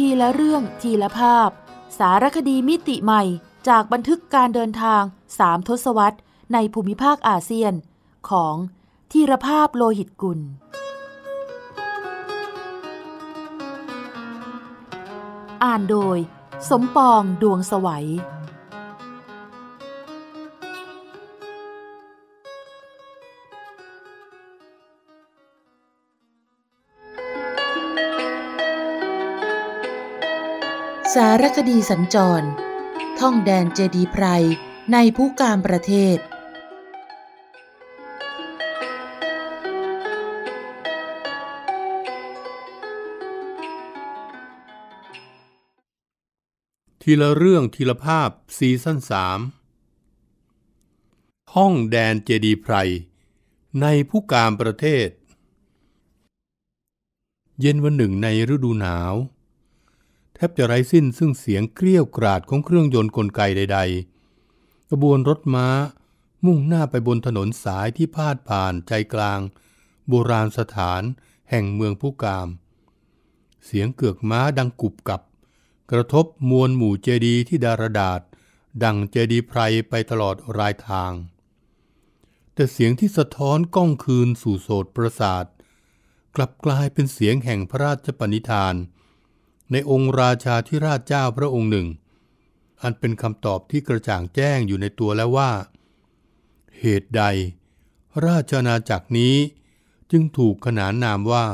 ทีละเรื่องทีละภาพสารคดีมิติใหม่จากบันทึกการเดินทาง3ทศวรรษในภูมิภาคอาเซียนของธีรภาพโลหิตกุลอ่านโดยสมปองดวงสวัยสารคดีสัญจรท่องแดนเจดีไพรในภูกามประเทศทีละเรื่องทีละภาพซีซั่น3ท่องแดนเจดีไพรในภูกามประเทศเย็นวันหนึ่งในฤดูหนาวแทบจะไร้สิ้นซึ่งเสียงเกรี้ยวกราดของเครื่องยนต์กลไกใดๆขบวนรถม้ามุ่งหน้าไปบนถนนสายที่พาดผ่านใจกลางโบราณสถานแห่งเมืองภูกามเสียงเกือกม้าดังกุบกับกระทบมวลหมู่เจดีย์ที่ดารดาษดังเจดีย์ไพรไปตลอดรายทางแต่เสียงที่สะท้อนก้องคืนสู่โสตประสาทกลับกลายเป็นเสียงแห่งพระราชปณิธานในองค์ราชาธิราชเจ้าพระองค์หนึ่งอันเป็นคำตอบที่กระจ่างแจ้งอยู่ในตัวแล้วว่าเหตุใดราชอาณาจักรนี้จึงถูกขนานนามว่า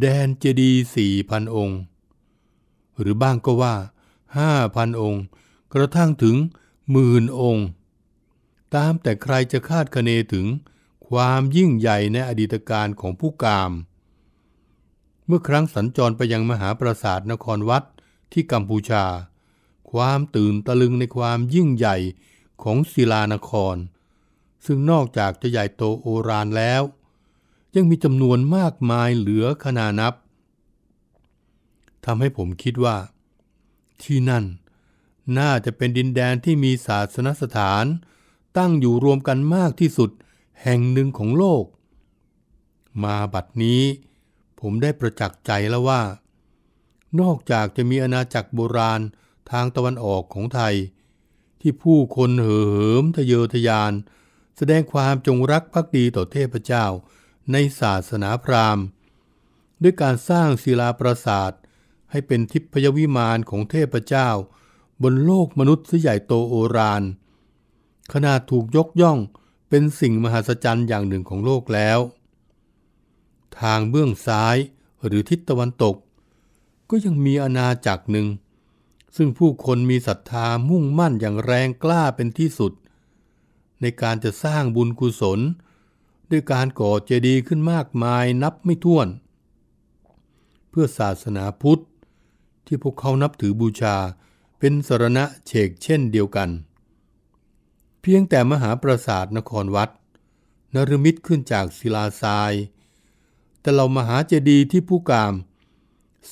แดนเจดีย์ 4,000 องค์หรือบ้างก็ว่า 5,000 องค์กระทั่งถึง 10,000 องค์ตามแต่ใครจะคาดคะเนถึงความยิ่งใหญ่ในอดีตการของภูกามเมื่อครั้งสัญจรไปยังมหาปราสาทนครวัดที่กัมพูชาความตื่นตะลึงในความยิ่งใหญ่ของศิลานครซึ่งนอกจากจะใหญ่โตโอฬารแล้วยังมีจำนวนมากมายเหลือคณานับทำให้ผมคิดว่าที่นั่นน่าจะเป็นดินแดนที่มีศาสนสถานตั้งอยู่รวมกันมากที่สุดแห่งหนึ่งของโลกมาบัดนี้ผมได้ประจักษ์ใจแล้วว่านอกจากจะมีอาณาจักรโบราณทางตะวันออกของไทยที่ผู้คนเห่อเหิมทะเยอทะยานแสดงความจงรักภักดีต่อเทพเจ้าในศาสนาพราหมณ์ด้วยการสร้างศิลาปราสาทให้เป็นทิพยวิมานของเทพเจ้าบนโลกมนุษย์ใหญ่โตโอฬารขนาดถูกยกย่องเป็นสิ่งมหัศจรรย์อย่างหนึ่งของโลกแล้วทางเบื้องซ้ายหรือทิศตะวันตกก็ยังมีอาณาจักรหนึ่งซึ่งผู้คนมีศรัทธามุ่งมั่นอย่างแรงกล้าเป็นที่สุดในการจะสร้างบุญกุศลด้วยการก่อเจดีย์ขึ้นมากมายนับไม่ถ้วนเพื่อศาสนาพุทธที่พวกเขานับถือบูชาเป็นสรณะเฉกเช่นเดียวกันเพียงแต่มหาปราสาทนครวัดนฤมิตขึ้นจากศิลาทรายแต่เรามหาเจดีย์ที่ภูกาม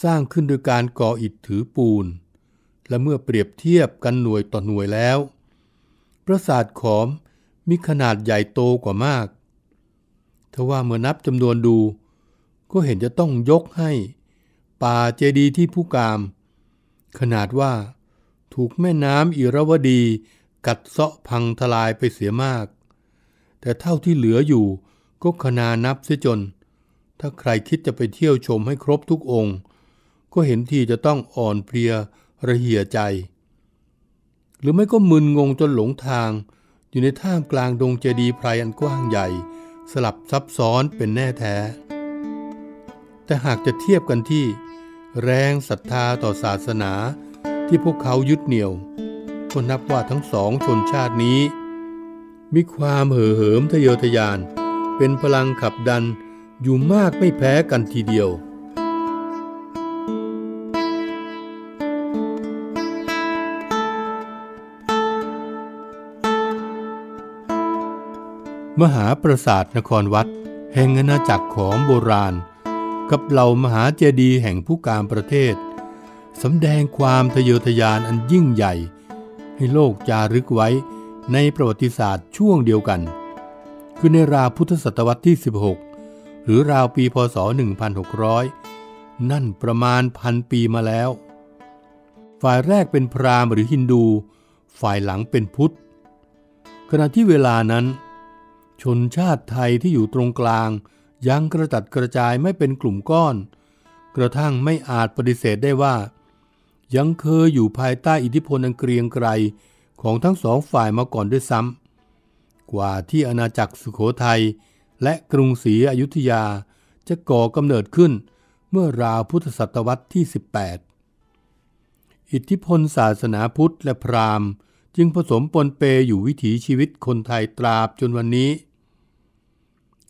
สร้างขึ้นโดยการก่ออิฐถือปูนและเมื่อเปรียบเทียบกันหน่วยต่อหน่วยแล้วปราสาทขอมมีขนาดใหญ่โตกว่ามากทว่าเมื่อนับจำนวนดูก็เห็นจะต้องยกให้ป่าเจดีย์ที่ภูกามขนาดว่าถูกแม่น้ำอิระวดีกัดเซาะพังทลายไปเสียมากแต่เท่าที่เหลืออยู่ก็ขนานับเสียจนถ้าใครคิดจะไปเที่ยวชมให้ครบทุกองค์ก็เห็นทีจะต้องอ่อนเพลียระเหี่ยใจหรือไม่ก็มึนงงจนหลงทางอยู่ในท่ามกลางดงเจดีย์ไพรอันกว้างใหญ่สลับซับซ้อนเป็นแน่แท้แต่หากจะเทียบกันที่แรงศรัทธาต่อศาสนาที่พวกเขายึดเหนี่ยวก็นับว่าทั้งสองชนชาตินี้มีความเห่อเหิมทะเยอทะยานเป็นพลังขับดันอยู่มากไม่แพ้กันทีเดียวมหาปราสาทนครวัดแห่งอาณาจักรของโบราณกับเหล่ามหาเจดีย์แห่งภูกามประเทศสำแดงความทะเยอทะยานอันยิ่งใหญ่ให้โลกจารึกไว้ในประวัติศาสตร์ช่วงเดียวกันคือในราวพุทธศตวรรษที่16หรือราวปีพ.ศ. 1600 นั่นประมาณ1,000 ปีมาแล้วฝ่ายแรกเป็นพราหมณ์หรือฮินดูฝ่ายหลังเป็นพุทธขณะที่เวลานั้นชนชาติไทยที่อยู่ตรงกลางยังกระจัดกระจายไม่เป็นกลุ่มก้อนกระทั่งไม่อาจปฏิเสธได้ว่ายังเคยอยู่ภายใต้อิทธิพลอันเกรียงไกรของทั้งสองฝ่ายมาก่อนด้วยซ้ำกว่าที่อาณาจักรสุโขทัยและกรุงศรีอยุธยาจะก่อกำเนิดขึ้นเมื่อราวพุทธศตวรรษที่18อิทธิพลศาสนาพุทธและพราหมณ์จึงผสมปนเปอยู่วิถีชีวิตคนไทยตราบจนวันนี้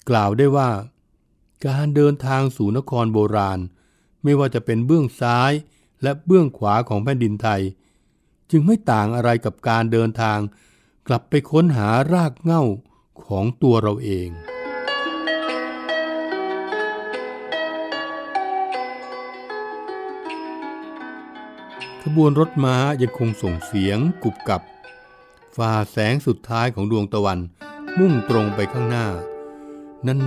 กล่าวได้ว่าการเดินทางสู่นครโบราณไม่ว่าจะเป็นเบื้องซ้ายและเบื้องขวาของแผ่นดินไทยจึงไม่ต่างอะไรกับการเดินทางกลับไปค้นหารากเหง้าของตัวเราเองขบวนรถม้ายังคงส่งเสียงกุบกับฝ่าแสงสุดท้ายของดวงตะวันมุ่งตรงไปข้างหน้า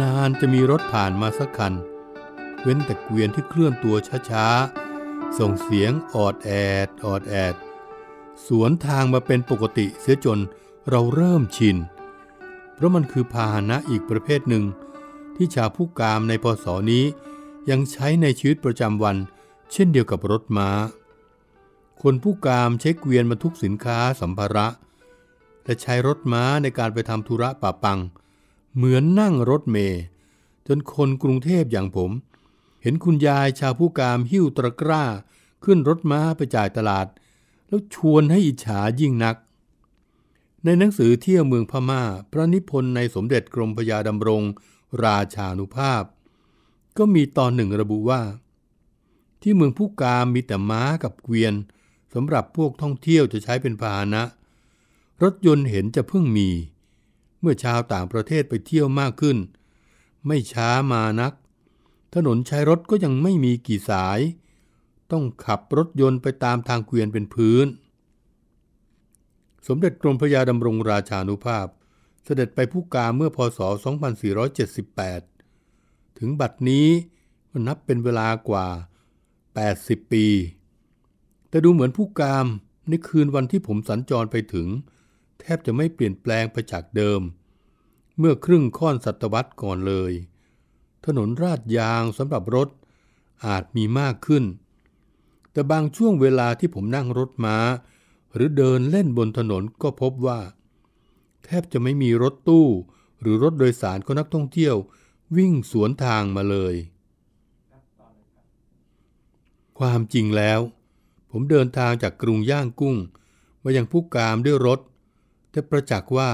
นานๆจะมีรถผ่านมาสักคันเว้นแต่เกวียนที่เคลื่อนตัวช้าๆส่งเสียงออดแอดออดแอดสวนทางมาเป็นปกติเสียจนเราเริ่มชินเพราะมันคือพาหนะอีกประเภทหนึ่งที่ชาวผู้กามในพศนี้ยังใช้ในชีวิตประจำวันเช่นเดียวกับรถม้าคนผู้กามใช้เกวียนบรรทุกสินค้าสัมภาระและใช้รถม้าในการไปทำธุระป่าปังเหมือนนั่งรถเมล์จนคนกรุงเทพอย่างผมเห็นคุณยายชาวผู้กามหิ้วตะกร้าขึ้นรถม้าไปจ่ายตลาดแล้วชวนให้อิจฉายิ่งนักในหนังสือเที่ยวเมืองพม่าพระนิพนธ์ในสมเด็จกรมพระยาดำรงราชานุภาพก็มีตอนหนึ่งระบุว่าที่เมืองผู้กามมีแต่ม้ากับเกวียนสำหรับพวกท่องเที่ยวจะใช้เป็นพาหนะรถยนต์เห็นจะเพิ่งมีเมื่อชาวต่างประเทศไปเที่ยวมากขึ้นไม่ช้ามานักถนนใช้รถก็ยังไม่มีกี่สายต้องขับรถยนต์ไปตามทางเกวียนเป็นพื้นสมเด็จกรมพระยาดำรงราชานุภาพเสด็จไปผู้กามเมื่อพ.ศ. 2478ถึงบัดนี้มันนับเป็นเวลากว่า80 ปีแต่ดูเหมือนผู้กามในคืนวันที่ผมสัญจรไปถึงแทบจะไม่เปลี่ยนแปลงไปจากเดิมเมื่อครึ่งค่อนศตวรรษก่อนเลยถนนราดยางสำหรับรถอาจมีมากขึ้นแต่บางช่วงเวลาที่ผมนั่งรถม้าหรือเดินเล่นบนถนนก็พบว่าแทบจะไม่มีรถตู้หรือรถโดยสารของนักท่องเที่ยววิ่งสวนทางมาเลยความจริงแล้วผมเดินทางจากกรุงย่างกุ้งมายังผู้กามด้วยรถแต่ประจักษ์ว่า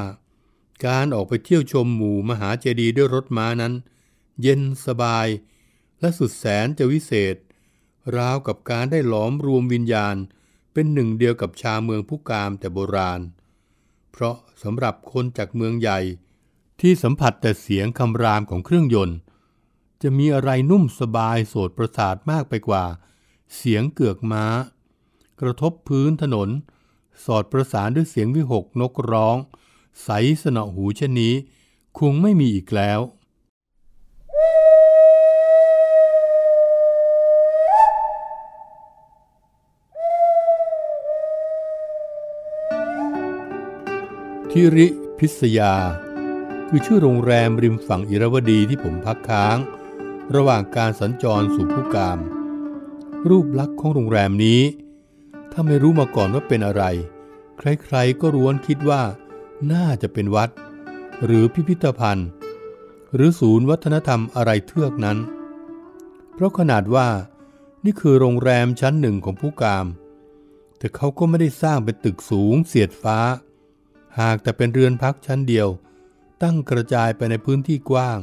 การออกไปเที่ยวชมหมู่มหาเจดีย์ด้วยรถม้านั้นเย็นสบายและสุดแสนจะวิเศษราวกับการได้หลอมรวมวิญญาณเป็นหนึ่งเดียวกับชาวเมืองผู้กามแต่โบราณเพราะสำหรับคนจากเมืองใหญ่ที่สัมผัสแต่เสียงคำรามของเครื่องยนต์จะมีอะไรนุ่มสบายโสดประสาทมากไปกว่าเสียงเกือกม้ากระทบพื้นถนนสอดประสานด้วยเสียงวิหกนกร้องใสสนอหูเช่นนี้คงไม่มีอีกแล้วทิริพิสยาคือชื่อโรงแรมริมฝั่งอิราวดีที่ผมพักค้างระหว่างการสัญจรสู่ผู้กามรูปลักษณ์ของโรงแรมนี้ถ้าไม่รู้มาก่อนว่าเป็นอะไรใครๆก็ล้วนคิดว่าน่าจะเป็นวัดหรือพิพิธภัณฑ์หรือศูนย์วัฒนธรรมอะไรเทือกนั้นเพราะขนาดว่านี่คือโรงแรมชั้นหนึ่งของผู้กามแต่เขาก็ไม่ได้สร้างเป็นตึกสูงเสียดฟ้าหากแต่เป็นเรือนพักชั้นเดียวตั้งกระจายไปในพื้นที่กว้าง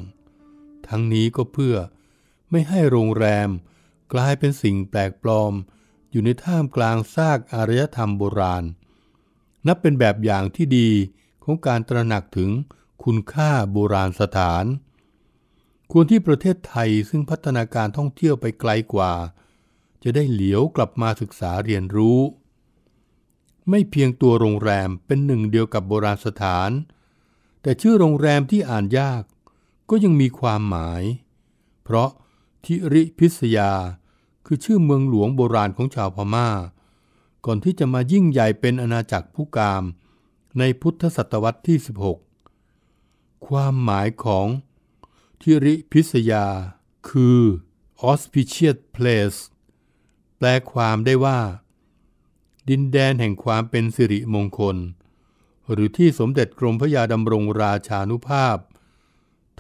ทั้งนี้ก็เพื่อไม่ให้โรงแรมกลายเป็นสิ่งแปลกปลอมอยู่ในท่ามกลางซากอารยธรรมโบราณนับเป็นแบบอย่างที่ดีของการตระหนักถึงคุณค่าโบราณสถานควรที่ประเทศไทยซึ่งพัฒนาการท่องเที่ยวไปไกลกว่าจะได้เหลียวกลับมาศึกษาเรียนรู้ไม่เพียงตัวโรงแรมเป็นหนึ่งเดียวกับโบราณสถานแต่ชื่อโรงแรมที่อ่านยากก็ยังมีความหมายเพราะทิริพิสยา คือชื่อเมืองหลวงโบราณของชาวพม่าก่อนที่จะมายิ่งใหญ่เป็นอาณาจักรพุกามในพุทธศตวรรษที่16ความหมายของทิริพิสยาคือ auspicious place แปลความได้ว่าดินแดนแห่งความเป็นสิริมงคลหรือที่สมเด็จกรมพระยาดำรงราชานุภาพ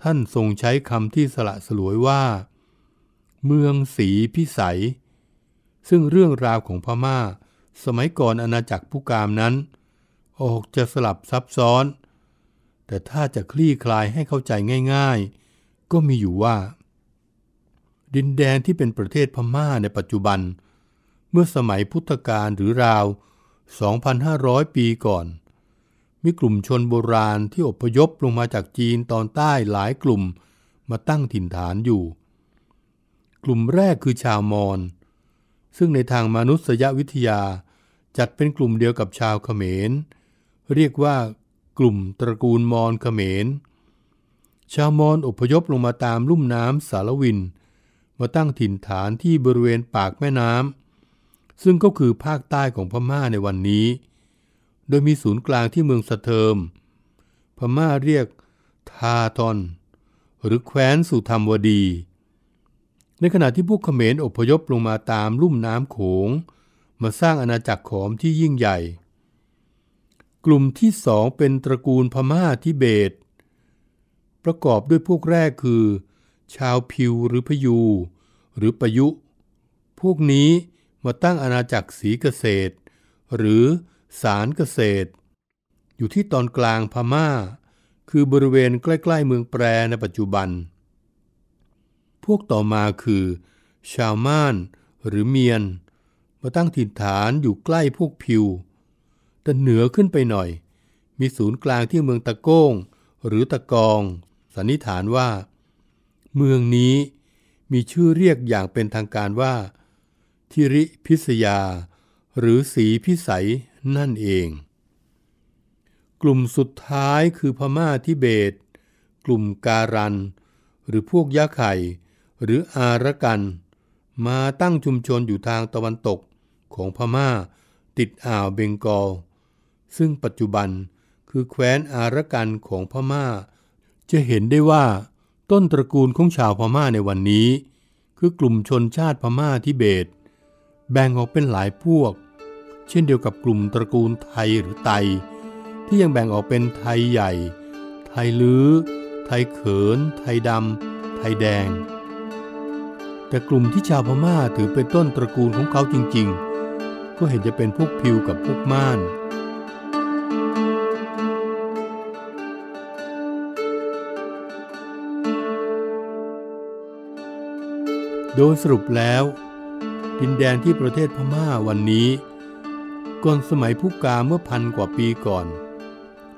ท่านทรงใช้คำที่สละสลวยว่าเมืองศรีพิสัยซึ่งเรื่องราวของพม่าสมัยก่อนอาณาจักรพุกามนั้นออกจะสลับซับซ้อนแต่ถ้าจะคลี่คลายให้เข้าใจง่ายๆก็มีอยู่ว่าดินแดนที่เป็นประเทศพม่าในปัจจุบันเมื่อสมัยพุทธกาลหรือราว 2,500 ปีก่อนมีกลุ่มชนโบราณที่อพยพลงมาจากจีนตอนใต้หลายกลุ่มมาตั้งถิ่นฐานอยู่กลุ่มแรกคือชาวมอญซึ่งในทางมนุษยวิทยาจัดเป็นกลุ่มเดียวกับชาวเขมรเรียกว่ากลุ่มตระกูลมอญเขมรชาวมอญอพยพลงมาตามลุ่มน้ำสารวินมาตั้งถิ่นฐานที่บริเวณปากแม่น้ำซึ่งก็คือภาคใต้ของพม่าในวันนี้โดยมีศูนย์กลางที่เมืองสะเทิมพม่าเรียกทาทอนหรือแคว้นสุธรรมวดีในขณะที่พวกเขมรอพยพลงมาตามลุ่มน้ำโขงมาสร้างอาณาจักรขอมที่ยิ่งใหญ่กลุ่มที่สองเป็นตระกูลพม่าทิเบตประกอบด้วยพวกแรกคือชาวพิวหรือพยูหรือปยุพวกนี้มาตั้งอาณาจักรศรีเกษตรหรือสารเกษตรอยู่ที่ตอนกลางพม่าคือบริเวณใกล้ๆเมืองแปรในปัจจุบันพวกต่อมาคือชาวม่านหรือเมียนมาตั้งถิ่นฐานอยู่ใกล้พวกพิวแต่เหนือขึ้นไปหน่อยมีศูนย์กลางที่เมืองตะโก้งหรือตะกองสันนิษฐานว่าเมืองนี้มีชื่อเรียกอย่างเป็นทางการว่าทิริพิสยาหรือศรีพิสัยนั่นเองกลุ่มสุดท้ายคือพม่าทิเบตกลุ่มการันหรือพวกยะไข่หรืออาระกันมาตั้งชุมชนอยู่ทางตะวันตกของพม่าติดอ่าวเบงกอลซึ่งปัจจุบันคือแคว้นอาระกันของพม่าจะเห็นได้ว่าต้นตระกูลของชาวพม่าในวันนี้คือกลุ่มชนชาติพม่าทิเบตแบ่งออกเป็นหลายพวกเช่นเดียวกับกลุ่มตระกูลไทยหรือไตที่ยังแบ่งออกเป็นไทยใหญ่ไทยลื้อไทยเขินไทยดำไทยแดงแต่กลุ่มที่ชาวพม่าถือเป็นต้นตระกูลของเขาจริงๆก็เห็นจะเป็นพวกพิวกับพวกม่านโดยสรุปแล้วดินแดนที่ประเทศพม่าวันนี้ก่อนสมัยพุกามเมื่อพันกว่าปีก่อน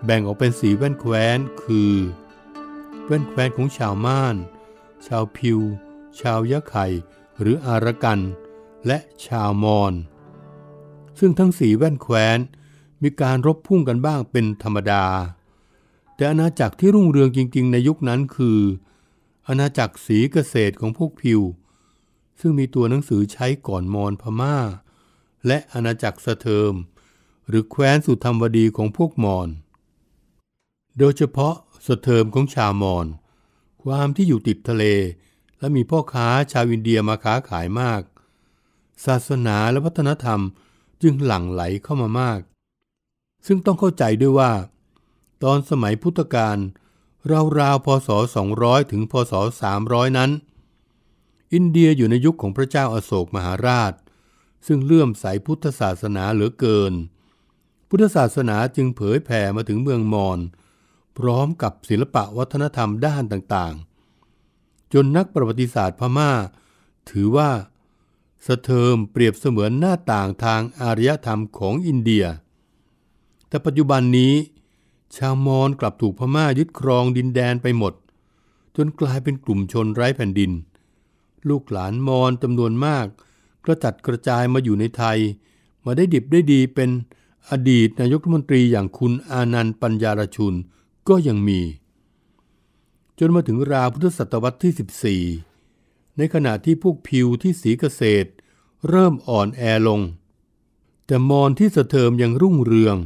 แบ่งออกเป็นสีแว่นแคว้นคือแว่นแคว้นของชาวม่านชาวพิวชาวยะไข่หรืออาระกันและชาวมอญซึ่งทั้งสีแว่นแคว้นมีการรบพุ่งกันบ้างเป็นธรรมดาแต่อาณาจักรที่รุ่งเรืองจริงๆในยุคนั้นคืออาณาจักรศรีเกษตรของพวกพิวซึ่งมีตัวหนังสือใช้ก่อนมอญพม่าและอาณาจักรสะเทิมหรือแคว้นสุธรรมวดีของพวกมอญโดยเฉพาะสะเทิมของชาวมอญความที่อยู่ติดทะเลและมีพ่อค้าชาวอินเดียมาค้าขายมากศาสนาและวัฒนธรรมจึงหลั่งไหลเข้ามามากซึ่งต้องเข้าใจด้วยว่าตอนสมัยพุทธกาลราวๆพศ200ถึงพศ300นั้นอินเดียอยู่ในยุคของพระเจ้าอโศกมหาราชซึ่งเลื่อมใสพุทธศาสนาเหลือเกินพุทธศาสนาจึงเผยแผ่มาถึงเมืองมอญพร้อมกับศิลปะวัฒนธรรมด้านต่างๆจนนักประวัติศาสตร์พม่าถือว่าสะเทิมเปรียบเสมือนหน้าต่างทางอารยธรรมของอินเดียแต่ปัจจุบันนี้ชาวมอญกลับถูกพม่ายึดครองดินแดนไปหมดจนกลายเป็นกลุ่มชนไร้แผ่นดินลูกหลานมอญจำนวนมากกระจัดกระจายมาอยู่ในไทยมาได้ดิบได้ดีเป็นอดีตนายกรัฐมนตรีอย่างคุณอานันต์ปัญญารชุนก็ยังมีจนมาถึงราวพุทธศตวรรษที่14ในขณะที่พวกพิวที่ศรีเกษตร เริ่มอ่อนแอลงแต่มอญที่สะเทิมยังรุ่งเรือง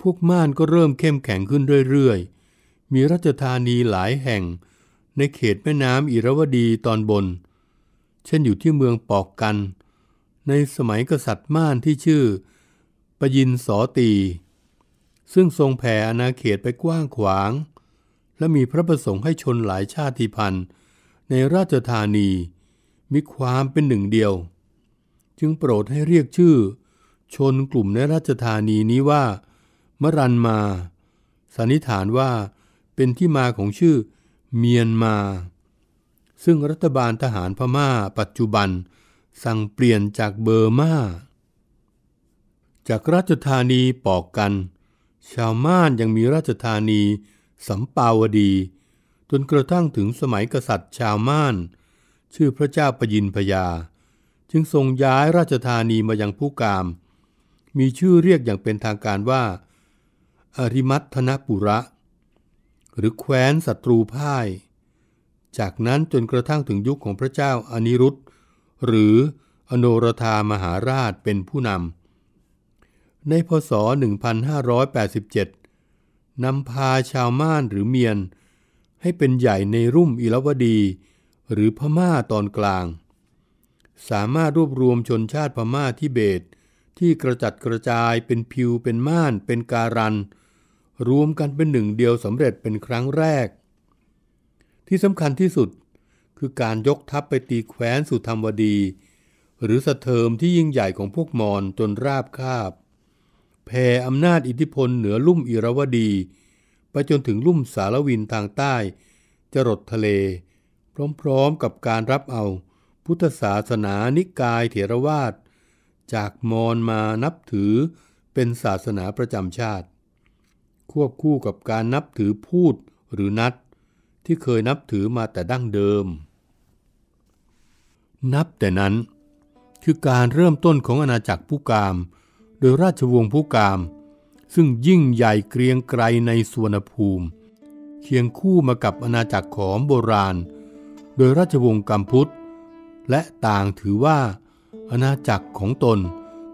พวกม่านก็เริ่มเข้มแข็งขึ้นเรื่อยๆมีราชธานีหลายแห่งในเขตแม่น้ำอิระวดีตอนบนเช่นอยู่ที่เมืองปอกกันในสมัยกษัตริย์ม่านที่ชื่อปยินสอตีซึ่งทรงแผ่อาณาเขตไปกว้างขวางและมีพระประสงค์ให้ชนหลายชาติพันธุ์ในราชธานีมีความเป็นหนึ่งเดียวจึงโปรดให้เรียกชื่อชนกลุ่มในราชธานีนี้ว่ามรันมาสันนิษฐานว่าเป็นที่มาของชื่อเมียนมาซึ่งรัฐบาลทหารพม่าปัจจุบันสั่งเปลี่ยนจากเบอร์มาจากราชธานีปอกกันชาวม่านยังมีราชธานีสัมปาวดีจนกระทั่งถึงสมัยกษัตริย์ชาวม่านชื่อพระเจ้าปยินพยาจึงทรงย้ายราชธานีมายังผู้กามมีชื่อเรียกอย่างเป็นทางการว่าอริมัทนปุระหรือแคว้นศัตรูพ่ายจากนั้นจนกระทั่งถึงยุคของพระเจ้าอนิรุทธหรืออโนรธามหาราชเป็นผู้นำในพศ 1587 นำพาชาวม่านหรือเมียนให้เป็นใหญ่ในรุ่มอิระวดีหรือพม่าตอนกลางสามารถรวบรวมชนชาติพม่าทิเบตที่กระจัดกระจายเป็นพิวเป็นม่านเป็นการันรวมกันเป็นหนึ่งเดียวสำเร็จเป็นครั้งแรกที่สำคัญที่สุดคือการยกทัพไปตีแคว้นสุธรรมวดีหรือสะเทิมที่ยิ่งใหญ่ของพวกมอญจนราบคาบแผ่อำนาจอิทธิพลเหนือลุ่มอิระวดีไปจนถึงลุ่มสารวินทางใต้จรดทะเลพร้อมๆกับการรับเอาพุทธศาสนานิกายเถรวาทจากมอญมานับถือเป็นศาสนาประจำชาติควบคู่กับการนับถือพูดหรือนัทที่เคยนับถือมาแต่ดั้งเดิมนับแต่นั้นคือการเริ่มต้นของอาณาจักรผู้กามโดยราชวงศ์ผู้กามซึ่งยิ่งใหญ่เกรียงไกรในสุวรรณภูมิเคียงคู่มากับอาณาจักรขอมโบราณโดยราชวงศ์กัมพุทธและต่างถือว่าอาณาจักรของตน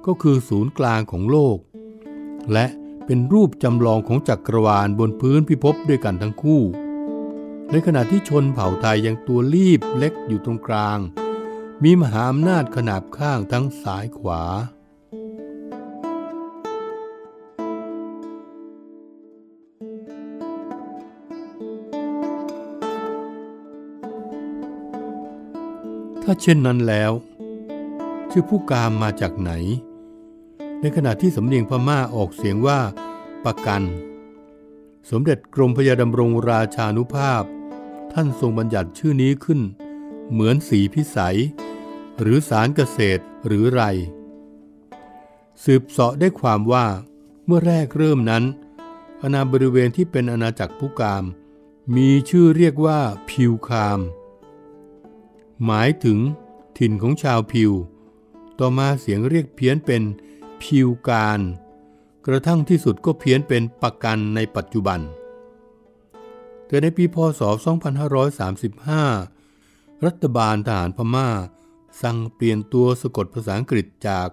ก็คือศูนย์กลางของโลกและเป็นรูปจำลองของจักรวาลบนพื้นพิภพด้วยกันทั้งคู่ในขณะที่ชนเผ่าไทยยังตัวลีบเล็กอยู่ตรงกลางมีมหาอำนาจขนาบข้างทั้งซ้ายขวาถ้าเช่นนั้นแล้วชื่อผู้กามมาจากไหนในขณะที่สำเนียงพม่าออกเสียงว่าปะกันสมเด็จกรมพระยาดำรงราชานุภาพท่านทรงบัญญัติชื่อนี้ขึ้นเหมือนสีพิสัยหรือสารเกษตรหรือไรสืบเสาะได้ความว่าเมื่อแรกเริ่มนั้นอาณาบริเวณที่เป็นอาณาจักรผู้กามมีชื่อเรียกว่าพิวคามหมายถึงถิ่นของชาวพิวต่อมาเสียงเรียกเพี้ยนเป็นพิวการกระทั่งที่สุดก็เพี้ยนเป็นปะกันในปัจจุบันแต่ในปีพ.ศ. 2535รัฐบาลทหารพม่าสั่งเปลี่ยนตัวสะกดภาษาอังกฤษจาก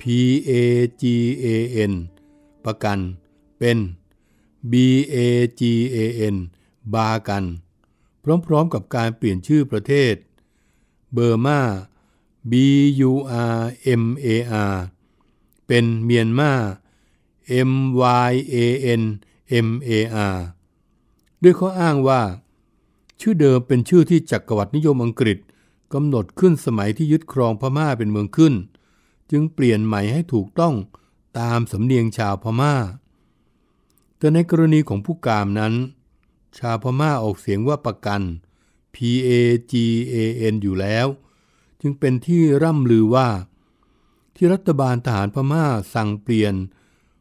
PAGAN ปะกันเป็น BAGAN บากันพร้อมๆกับการเปลี่ยนชื่อประเทศเบอร์มา BURMAR เป็นเมียนมา MYANMAR ด้วยข้ออ้างว่าชื่อเดิมเป็นชื่อที่จักรวรรดินิยมอังกฤษกำหนดขึ้นสมัยที่ยึดครองพม่าเป็นเมืองขึ้นจึงเปลี่ยนใหม่ให้ถูกต้องตามสำเนียงชาวพม่าแต่ในกรณีของผู้กามนั้นชาวพม่าออกเสียงว่าปะกัน PAGAN อยู่แล้วจึงเป็นที่ร่ำลือว่าที่รัฐบาลทหารพม่าสั่งเปลี่ยน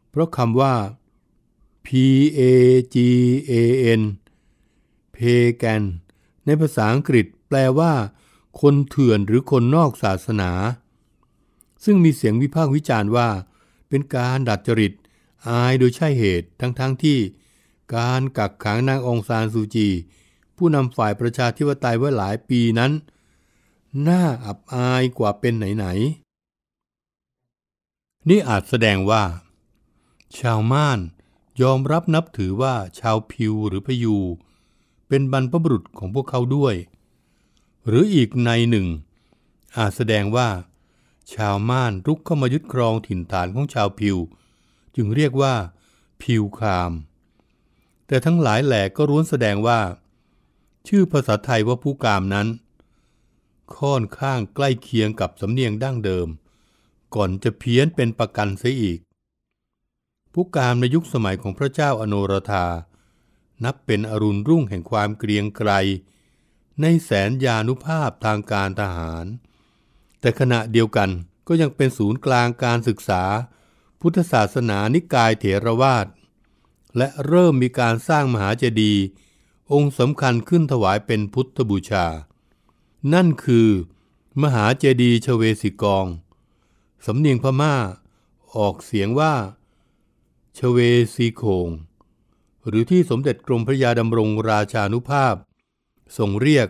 เพราะคำว่า PAGAN เพแกนในภาษาอังกฤษแปลว่าคนเถื่อนหรือคนนอกศาสนาซึ่งมีเสียงวิพากษ์วิจารณ์ว่าเป็นการดัดจริตอายโดยใช่เหตุทั้งที่การกักขังนางองซานซูจีผู้นำฝ่ายประชาธิปไตยไว้หลายปีนั้น น่าอับอายกว่าเป็นไหนๆนี่อาจแสดงว่าชาวม่านยอมรับนับถือว่าชาวพิวหรือพยูเป็นบรรพบุรุษของพวกเขาด้วยหรืออีกในหนึ่งอาจแสดงว่าชาวม่านรุกเข้ามายึดครองถิ่นฐานของชาวพิวจึงเรียกว่าพิวคามแต่ทั้งหลายแหล่ก็ล้วนแสดงว่าชื่อภาษาไทยว่าผู้กามนั้นค่อนข้างใกล้เคียงกับสำเนียงดั้งเดิมก่อนจะเพี้ยนเป็นประกันเสียอีกผู้กามในยุคสมัยของพระเจ้าอโนรธานับเป็นอรุณรุ่งแห่งความเกรียงไกรในแสนยานุภาพทางการทหารแต่ขณะเดียวกันก็ยังเป็นศูนย์กลางการศึกษาพุทธศาสนานิกายเถรวาทและเริ่มมีการสร้างมหาเจดีย์องค์สำคัญขึ้นถวายเป็นพุทธบูชานั่นคือมหาเจดีย์ชเวสิกองสำเนียงพม่าออกเสียงว่าชเวสีโคงหรือที่สมเด็จกรมพระยาดำรงราชานุภาพทรงเรียก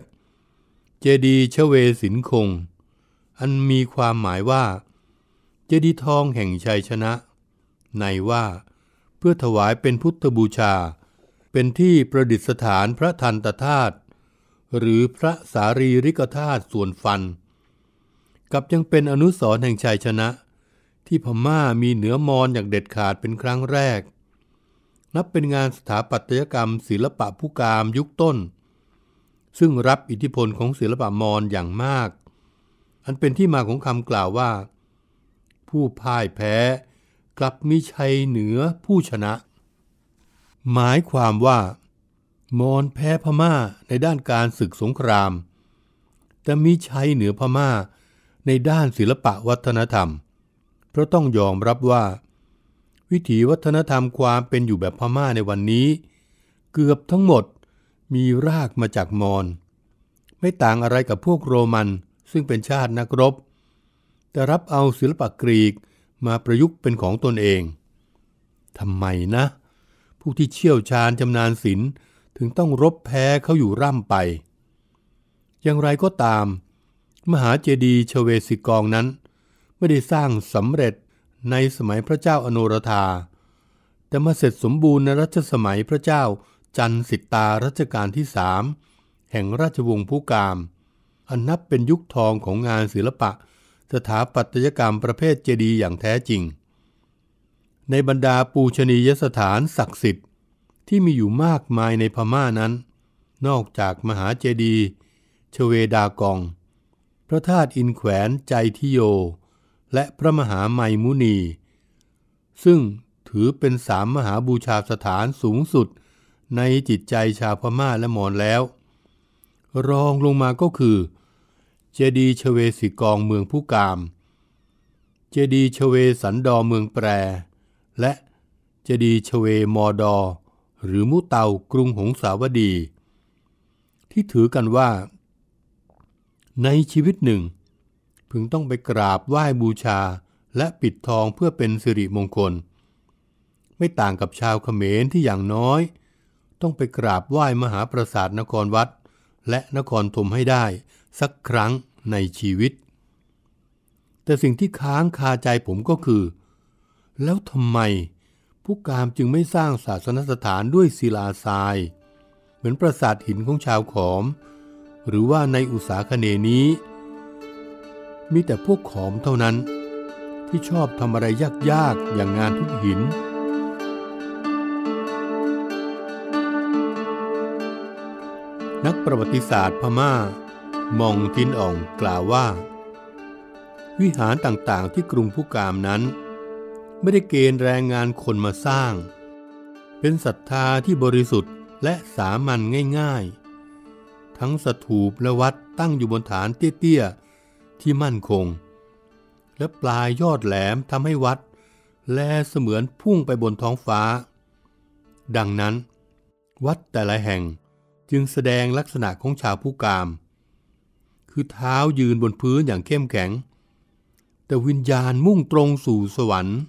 เจดีย์ชเวสินคงอันมีความหมายว่าเจดีย์ทองแห่งชัยชนะในว่าเพื่อถวายเป็นพุทธบูชาเป็นที่ประดิษฐานพระทันตธาตุหรือพระสารีริกธาตุส่วนฟันกับยังเป็นอนุสรณ์แห่งชัยชนะที่พม่ามีเหนือมอญอย่างเด็ดขาดเป็นครั้งแรกนับเป็นงานสถาปัตยกรรมศิลปะผู้กามยุคต้นซึ่งรับอิทธิพลของศิลปะมอญอย่างมากอันเป็นที่มาของคำกล่าวว่าผู้พ่ายแพ้กลับมีชัยเหนือผู้ชนะหมายความว่ามอญแพ้พม่าในด้านการศึกสงครามแต่มีชัยเหนือพม่าในด้านศิลปะวัฒนธรรมเพราะต้องยอมรับว่าวิถีวัฒนธรรมความเป็นอยู่แบบพม่าในวันนี้เกือบทั้งหมดมีรากมาจากมอญไม่ต่างอะไรกับพวกโรมันซึ่งเป็นชาตินักรบแต่รับเอาศิลปะกรีกมาประยุกต์เป็นของตนเองทำไมนะผู้ที่เชี่ยวชาญชำนาญศิลป์ถึงต้องรบแพ้เขาอยู่ร่ำไปอย่างไรก็ตามมหาเจดีย์ชเวสิกองนั้นไม่ได้สร้างสำเร็จในสมัยพระเจ้าอโนรธาแต่มาเสร็จสมบูรณ์ในรัชสมัยพระเจ้าจันสิตารัชกาลที่3แห่งราชวงศ์ผู้กามอันนับเป็นยุคทองของงานศิลปะสถาปัตยกรรมประเภทเจดีย์อย่างแท้จริงในบรรดาปูชนียสถานศักดิ์สิทธิ์ที่มีอยู่มากมายในพม่านั้นนอกจากมหาเจดีย์ชเวดากองพระธาตุอินแขวนใจทิโยและพระมหาไมมุนีซึ่งถือเป็นสามมหาบูชาสถานสูงสุดในจิตใจชาวพม่าและมอญแล้วรองลงมาก็คือเจดีย์ชเวสิกองเมืองผู้กามเจดีย์ชเวสันดอเมืองแปรและเจดีย์ชเวมอดอหรือมุเตากรุงหงสาวดีที่ถือกันว่าในชีวิตหนึ่งพึงต้องไปกราบไหว้บูชาและปิดทองเพื่อเป็นสิริมงคลไม่ต่างกับชาวเขมรที่อย่างน้อยต้องไปกราบไหว้มหาปราสาทนครวัดและนครธมให้ได้สักครั้งในชีวิตแต่สิ่งที่ค้างคาใจผมก็คือแล้วทำไมผู้กามจึงไม่สร้างศาสนสถานด้วยศิลาทรายเหมือนปราสาทหินของชาวขอมหรือว่าในอุษาคเนย์นี้มีแต่พวกขอมเท่านั้นที่ชอบทำอะไรยากๆอย่างงานทุบหินนักประวัติศาสตร์พม่ามองทินอ่องกล่าวว่าวิหารต่างๆที่กรุงผู้กามนั้นไม่ได้เกณฑ์แรงงานคนมาสร้างเป็นศรัทธาที่บริสุทธิ์และสามัญง่ายๆทั้งสถูปและวัดตั้งอยู่บนฐานเตี้ยๆที่มั่นคงและปลายยอดแหลมทำให้วัดแลเสมือนพุ่งไปบนท้องฟ้าดังนั้นวัดแต่ละแห่งจึงแสดงลักษณะของชาวผู้กามคือเท้ายืนบนพื้นอย่างเข้มแข็งแต่วิญญาณมุ่งตรงสู่สวรรค์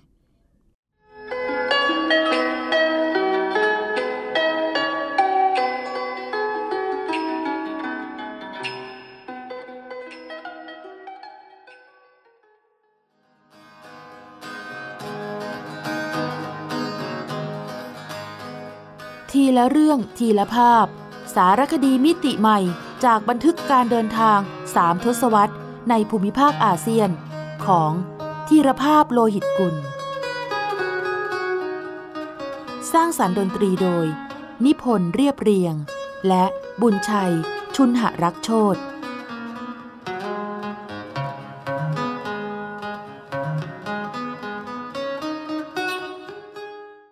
ทีละเรื่องทีละภาพสารคดีมิติใหม่จากบันทึกการเดินทาง3ทศวรรษในภูมิภาคอาเซียนของธีรภาพโลหิตกุลสร้างสรรค์ดนตรีโดยนิพนธ์เรียบเรียงและบุญชัยชุนหรักโชติ